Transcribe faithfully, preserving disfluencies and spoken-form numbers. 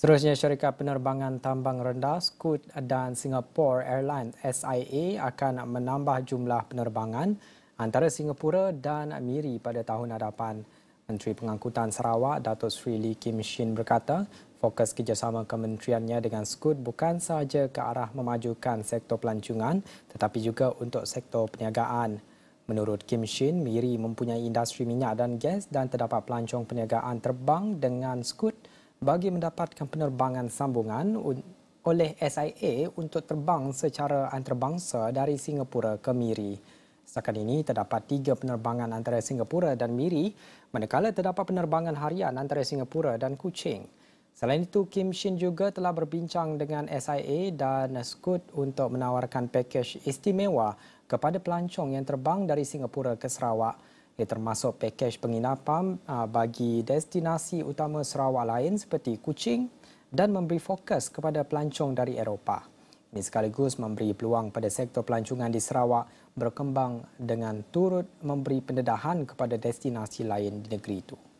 Seterusnya, syarikat penerbangan tambang rendah Scoot dan Singapore Airlines S I A akan menambah jumlah penerbangan antara Singapura dan Miri pada tahun hadapan. Menteri Pengangkutan Sarawak, Dato' Sri Lee Kim Shin berkata, fokus kerjasama kementeriannya dengan Scoot bukan sahaja ke arah memajukan sektor pelancongan tetapi juga untuk sektor perniagaan. Menurut Kim Shin, Miri mempunyai industri minyak dan gas dan terdapat pelancong perniagaan terbang dengan Scoot bagi mendapatkan penerbangan sambungan oleh S I A untuk terbang secara antarabangsa dari Singapura ke Miri. Setakat ini, terdapat tiga penerbangan antara Singapura dan Miri, manakala terdapat penerbangan harian antara Singapura dan Kuching. Selain itu, Kim Shin juga telah berbincang dengan S I A dan Scoot untuk menawarkan pakej istimewa kepada pelancong yang terbang dari Singapura ke Sarawak. Ia termasuk pakej penginapan bagi destinasi utama Sarawak lain seperti Kuching dan memberi fokus kepada pelancong dari Eropah. Ini sekaligus memberi peluang pada sektor pelancongan di Sarawak berkembang dengan turut memberi pendedahan kepada destinasi lain di negeri itu.